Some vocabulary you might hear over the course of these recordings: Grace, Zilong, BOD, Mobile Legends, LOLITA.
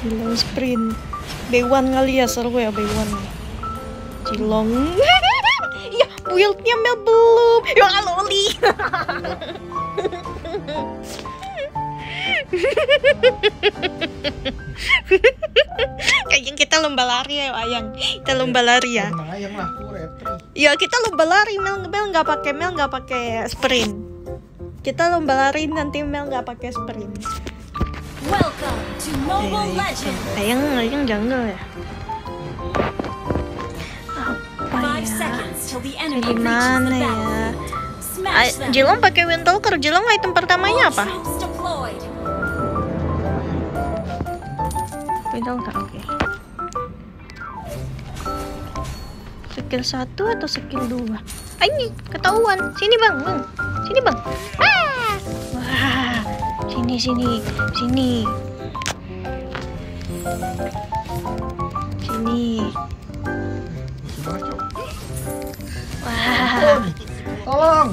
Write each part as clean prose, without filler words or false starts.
Zilong sprint. B1 kali ya, seru ya B1. Zilong. Ya, build-nya Mel belum. Ya Loli. Kayaknya kita lomba lari ya, Ayang. Kita lomba lari ya. Ya kita lomba lari, Mel nggak pakai sprint. Kita lomba lari nanti Mel nggak pakai sprint. Welcome to Mobile Legends. Ayang jungle ya. Apa ya? Gimana ya? Zilong pakai Wind Talker. Zilong item pertamanya apa? Wind Talker, oke. Skill 1 atau skill 2? Ah, ini ketahuan. Sini bang, sini bang. Ah! Wah, sini. Wah. Tolong.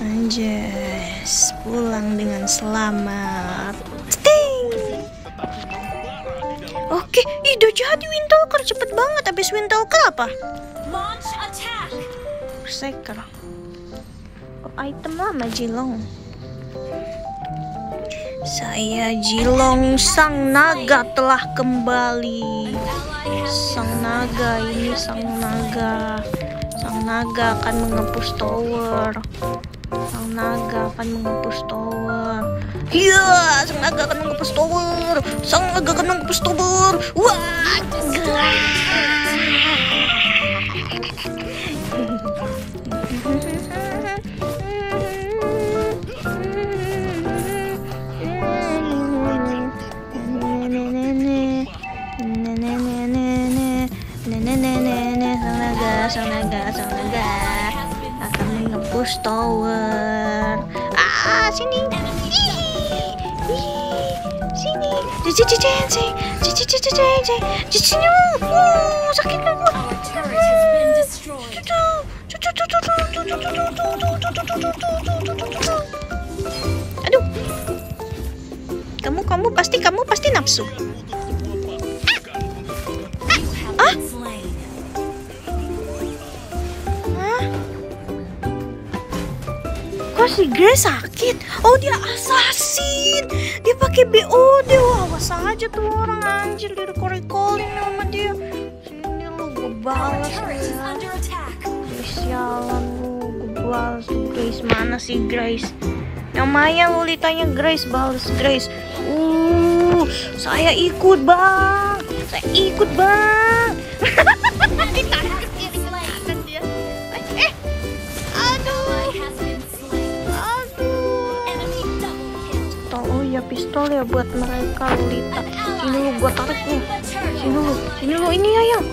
Anjas, pulang dengan selamat. Sting. Oke, ide jahat di Wind Talker, cepet banget. Abis Wind Talker apa? Launch attack. Berseker. Item lama Zilong. Saya Zilong sang naga telah kembali. Sang naga ini, sang naga akan mengepus tower. Sang naga akan mengepus tower. Iya, sang naga akan mengepus tower. Wah, sang naga akan mengepus tower. Ah, sini. Cici. Wow, sakit aku. Aduh. Kamu pasti nafsu. Si Grace sakit. Oh, dia assassin. Dia pakai BOD. Wah, awas aja tuh orang, anjir, dia recall-in sama dia. Sini lu, gue balas ya. Sialan lu, gue balas Grace. Mana sih Grace? Namanya Lolitanya Grace, balas Grace. Saya ikut, Bang. Pistol ya buat mereka, Lolita. Sini lu, gua tarik lu. Sini lu, ini Ayang.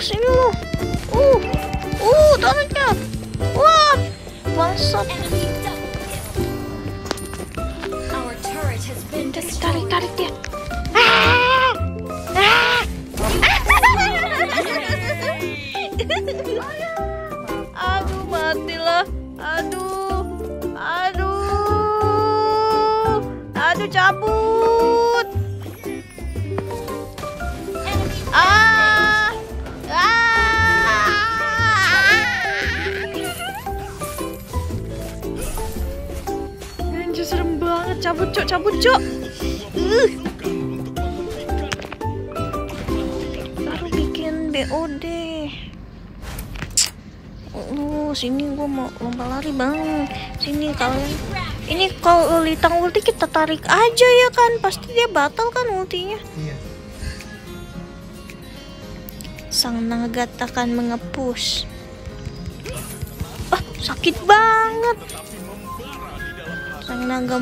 Sini lu. Tariknya. Wah, masuk. Tarik dia. Aduh, matilah. Aduh, cabut. Anjir, serem banget. Cabut, Cok. Baru bikin BOD. Sini gua mau lomba lari, Bang. Sini kalian. Ini kalau Lolita ulti kita tarik aja ya kan, pasti dia batal kan ultinya. Iya. Sang naga akan mengepus. Ah, sakit banget. Sang naga.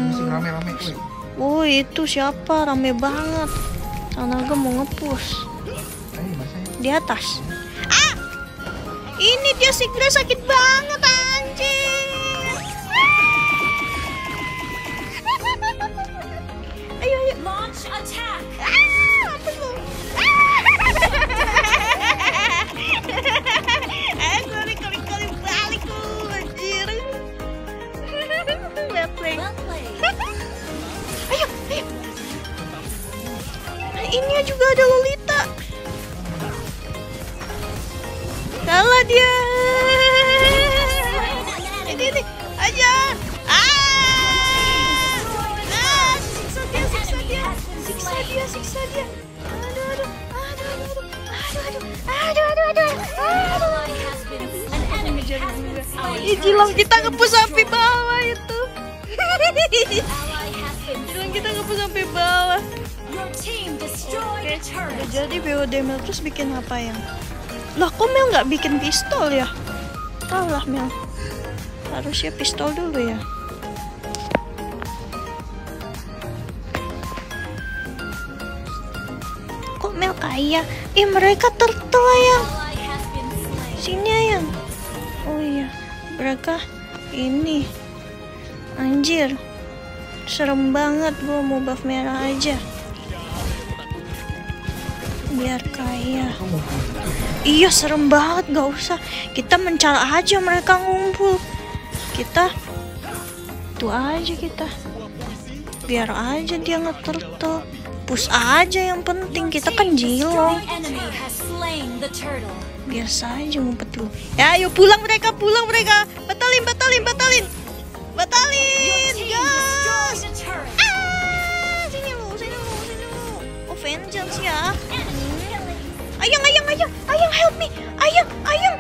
Woi, itu siapa? Rame banget. Naga mau nge-push di atas. Ah! Ini dia sikilnya sakit banget anjir. Ayo ayo launch attack. Ah, apa tuh? Eh, kali balik tuh anjir. Well played. Ayo, ayo. Ini juga ada Lolita. Kalah dia. Ini aja. Ah! Siksa dia. Aduh. Ih, Zilong kita ngepush sampai bawah itu. Zilong kita ngepush sampai bawah. Jadi BOD Mel terus bikin apa yang? Lah kok Mel nggak bikin pistol ya? Kalah Mel. Harusnya pistol dulu ya. Kok Mel kaya? Ih mereka tertua ya. Sini ayang. Oh iya, mereka ini. Anjir, serem banget. Gua mau buff merah aja. Biar kaya. Iya serem banget, gak usah. Kita mencara aja mereka ngumpul. Kita tuh aja kita. Biar aja dia nge-turtle. Push aja yang penting, kita kan Zilong. Biasa aja ngumpet lu. Ya ayo pulang mereka. Batalin. Gas. Sini lu. Oh vengeance ya. Ayang help me. Ayang. Ayang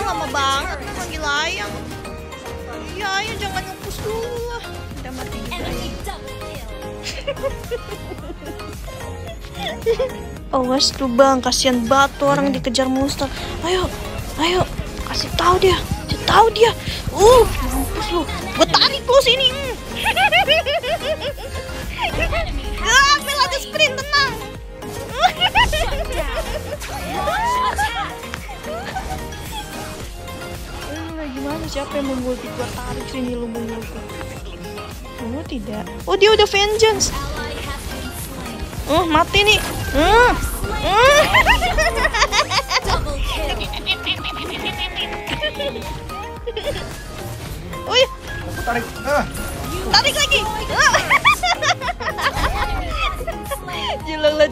lama banget manggil ayang. Iya, ayang jangan nge-push dulu lah. Udah mati juga. Awas tuh bang, kasihan banget orang dikejar monster. Ayo. Kasih tahu dia. Mampus lu. Gua tarik lu sini. Mel ada sprint, tenang. Gimana siapa yang mengulti gua tarik sini lu mengulti? Oh tidak. Oh dia udah vengeance. Mati nih. Oh iya. Aku tarik. Tarik lagi. Zilong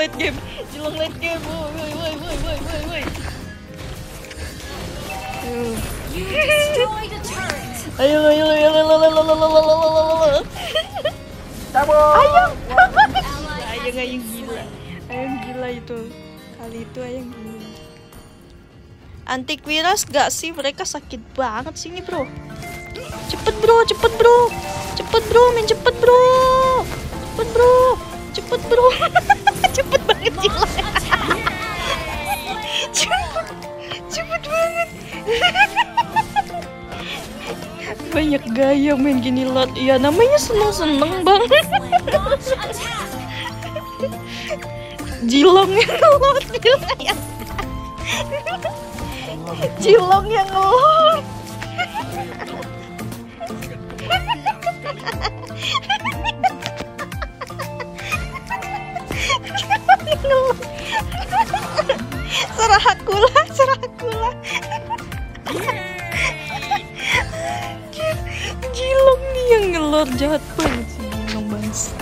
late game. Woi. Ayo. Ayang gila itu. Kali itu ayang gila. Antivirus gak sih? Mereka sakit banget sini, bro. Cepet bro. Cepet banget gila. Cepet banget. Banyak gaya main gini lot. Iya namanya seneng banget. Zilong yang lot. Serah kula. Zilong nih yang ngelor jahat banget sih, bangsa.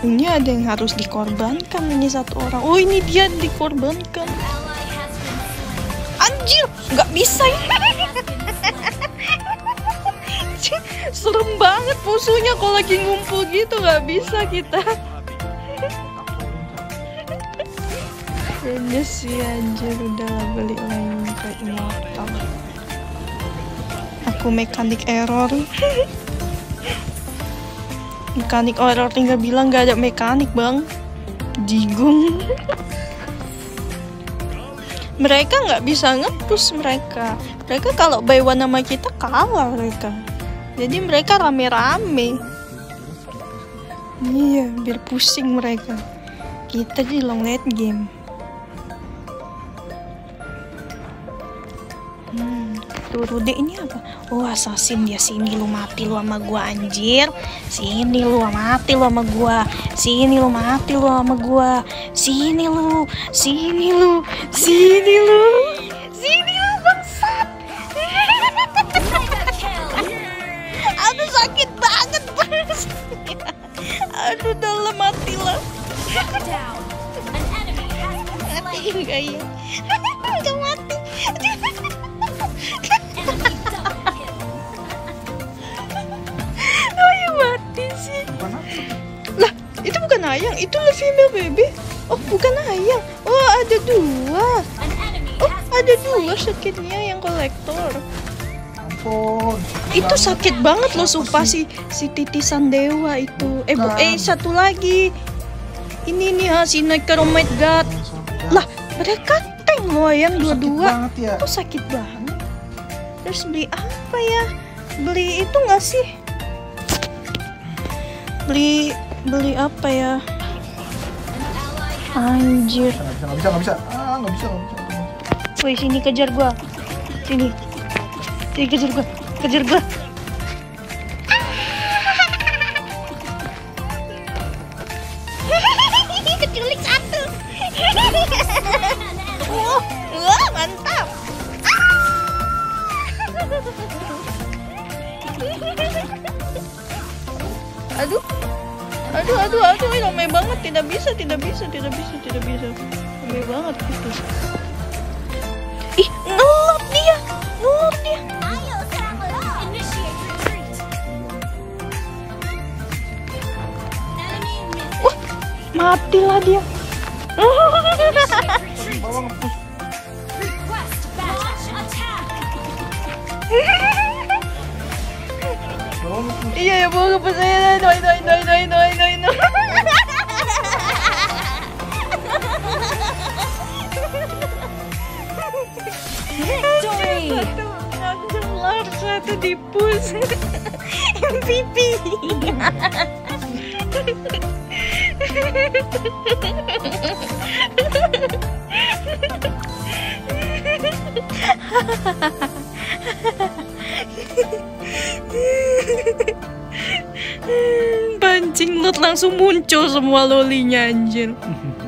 Ini ada yang harus dikorbankan, ini satu orang. Oh ini dia dikorbankan. Anjir, nggak bisa ini. Serem banget musuhnya kalau lagi ngumpul gitu, nggak bisa kita. Ini sih anjir, udah beli lain kayak immortal. Aku mekanik error tinggal bilang nggak ada mekanik bang, jigung. Mereka nggak bisa nge-push mereka. Mereka kalau by one sama kita kalah mereka. Jadi mereka rame-rame. Iya, biar pusing mereka. Kita di long late game. Rude ini apa? Oh, assassin dia. Sini lu mati lu sama gua, anjir. Sini lu mati lu sama gua. Sini lu mati lu sama gua. Sini lu. Sini lu. Sini lu. Sini lu, bangsat. Aduh, sakit banget, bos. Aduh, dalam mati lah. Mati juga ya. Gak mati. Lah, itu bukan ayang, itu female baby. Oh, bukan ayang. Oh, ada dua. Oh, ada dua sakitnya yang kolektor. Ampun. Itu sakit banget loh, sumpah si titisan dewa itu. Satu lagi. Ini nih ha, si Niker, oh my god. Lah, mereka tank loh ayang dua-dua. Itu sakit banget. Terus beli apa ya? Beli itu nggak sih? Beli apa ya? Anjir. Nggak bisa. Woi, sini kejar gua. Sini kejar gua. Keculik satu. Wah, mantap. Aduh, ramai banget, tidak bisa, ramai banget gitu. Ih, ngelap dia. Wah, matilah dia. Iya ya, bawa ke pesawat. No. Satu dipus. Pipi. Pancing lot langsung muncul semua lolinya, anjir.